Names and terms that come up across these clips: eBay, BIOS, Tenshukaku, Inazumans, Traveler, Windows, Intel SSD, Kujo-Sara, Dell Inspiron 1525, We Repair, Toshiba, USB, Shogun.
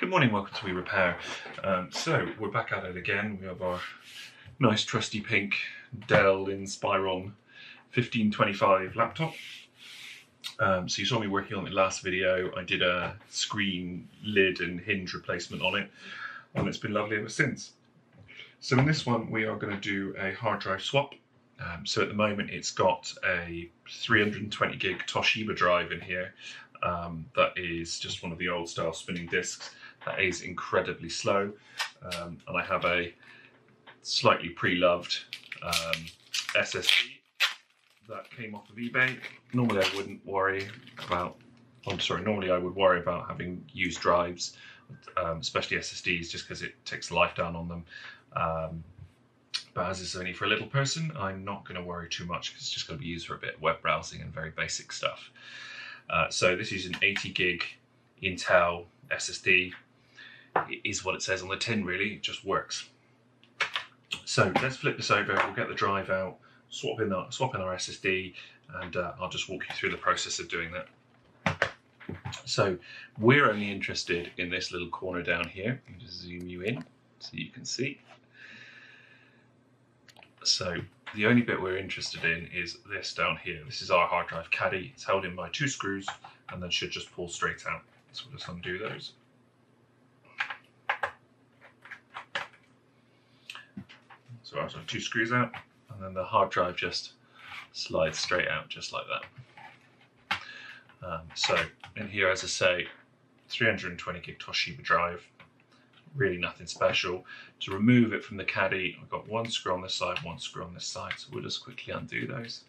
Good morning, welcome to We Repair. So we're back at it again. We have our nice trusty pink Dell Inspiron 1525 laptop. So you saw me working on it last video. I did a screen lid and hinge replacement on it, and it's been lovely ever since. So in this one we are going to do a hard drive swap. So at the moment it's got a 320 gig Toshiba drive in here that is just one of the old style spinning discs. That is incredibly slow, and I have a slightly pre-loved SSD that came off of eBay. Normally I wouldn't worry about, normally I would worry about having used drives, especially SSDs, just because it takes the life down on them. But as it's only for a little person, I'm not going to worry too much because it's just going to be used for a bit of web browsing and very basic stuff. So this is an 80 gig Intel SSD. It is what it says on the tin, really. It just works. So let's flip this over, we'll get the drive out, swap in our SSD, and I'll just walk you through the process of doing that. So we're only interested in this little corner down here. I'll just zoom you in so you can see. So the only bit we're interested in is this down here. This is our hard drive caddy. It's held in by two screws and then should just pull straight out. So we'll just undo those. So I've got two screws out, and then the hard drive just slides straight out, just like that. So in here, as I say, 320 gig Toshiba drive, really nothing special. To remove it from the caddy, I've got one screw on this side, one screw on this side. So we'll just quickly undo those.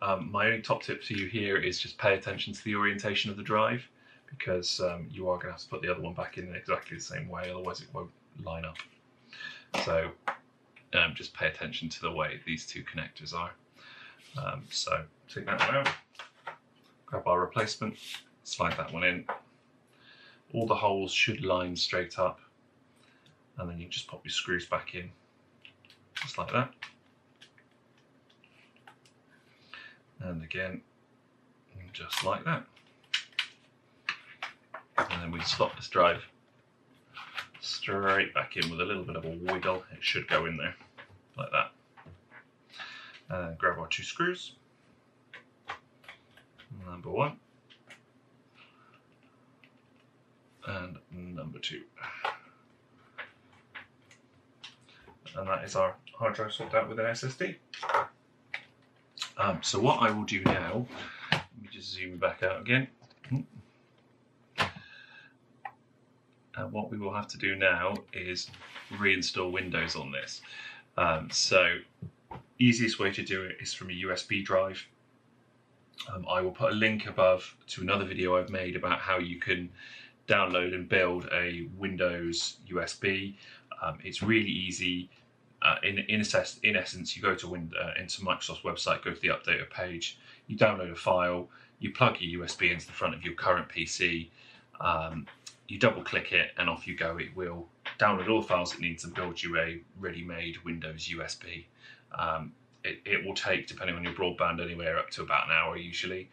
My only top tip to you here is just pay attention to the orientation of the drive, because you are going to have to put the other one back in exactly the same way, otherwise it won't line up. So just pay attention to the way these two connectors are. So take that one out, grab our replacement, slide that one in. All the holes should line straight up, and then you just pop your screws back in, just like that. And again, just like that. And then we slot this drive straight back in with a little bit of a wiggle. It should go in there like that. And grab our two screws, number one and number two, and that is our hard drive swapped out with an SSD. So what I will do now, let me just zoom back out again. And what we will have to do now is reinstall Windows on this. So easiest way to do it is from a USB drive. I will put a link above to another video I've made about how you can download and build a Windows USB. It's really easy. In essence, you go to into Microsoft's website, go to the updated page, you download a file, you plug your USB into the front of your current PC, you double click it, and off you go. It will download all the files it needs and build you a ready-made Windows USB. It will take, depending on your broadband anywhere, up to about an hour usually.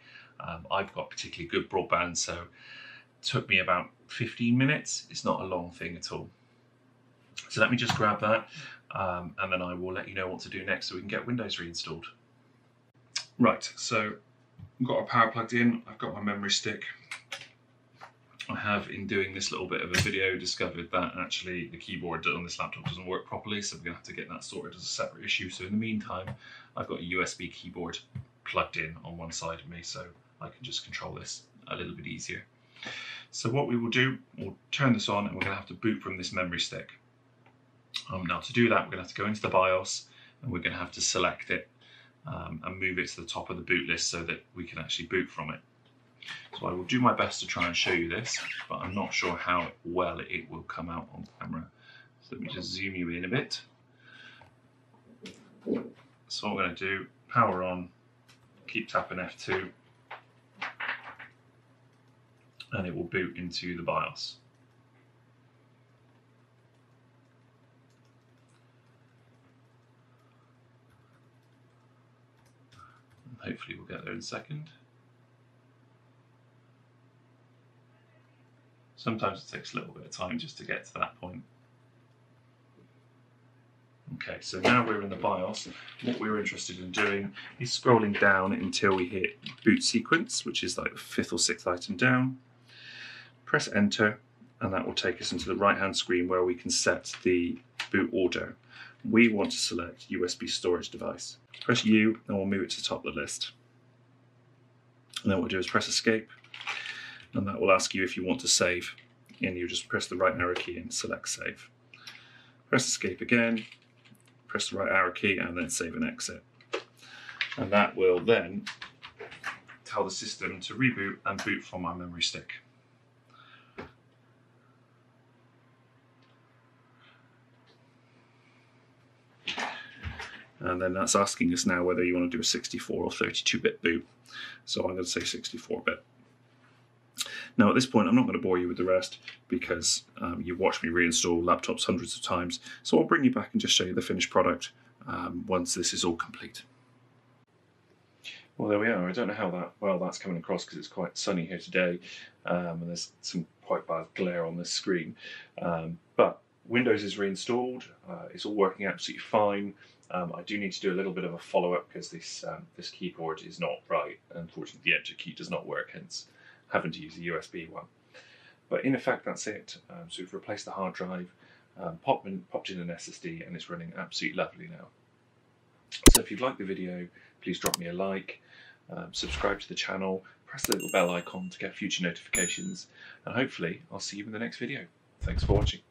I've got particularly good broadband, so it took me about 15 minutes. It's not a long thing at all. So let me just grab that, and then I will let you know what to do next so we can get Windows reinstalled. Right, so I've got our power plugged in, I've got my memory stick. I have, in doing this little bit of a video, discovered that actually the keyboard on this laptop doesn't work properly, so we're going to have to get that sorted as a separate issue. So in the meantime, I've got a USB keyboard plugged in on one side of me, so I can just control this a little bit easier. So what we will do, we'll turn this on, and we're going to have to boot from this memory stick. Now to do that, we're going to have to go into the BIOS, and we're going to have to select it and move it to the top of the boot list so that we can actually boot from it. So I will do my best to try and show you this, but I'm not sure how well it will come out on camera. So let me just zoom you in a bit. So what I'm going to do, power on, keep tapping F2, and it will boot into the BIOS. Hopefully we'll get there in a second. Sometimes it takes a little bit of time just to get to that point. Okay, so now we're in the BIOS. What we're interested in doing is scrolling down until we hit boot sequence, which is like the 5th or 6th item down. Press enter, and that will take us into the right-hand screen where we can set the boot order. We want to select USB storage device. Press U, and we'll move it to the top of the list. And then what we'll do is press escape, and that will ask you if you want to save. And you just press the right arrow key and select save. Press escape again. Press the right arrow key and then save and exit. And that will then tell the system to reboot and boot from my memory stick. And then that's asking us now whether you want to do a 64 or 32-bit boot. So I'm going to say 64-bit. Now at this point, I'm not going to bore you with the rest because you've watched me reinstall laptops hundreds of times. So I'll bring you back and just show you the finished product once this is all complete. Well, there we are. I don't know how well that's coming across because it's quite sunny here today and there's some quite bad glare on this screen. But Windows is reinstalled. It's all working absolutely fine. I do need to do a little bit of a follow-up because this keyboard is not right. Unfortunately, the enter key does not work, hence having to use the USB one. But in effect, that's it. So we've replaced the hard drive, popped in an SSD, and it's running absolutely lovely now. So if you've liked the video, please drop me a like, subscribe to the channel, press the little bell icon to get future notifications, and hopefully I'll see you in the next video. Thanks for watching.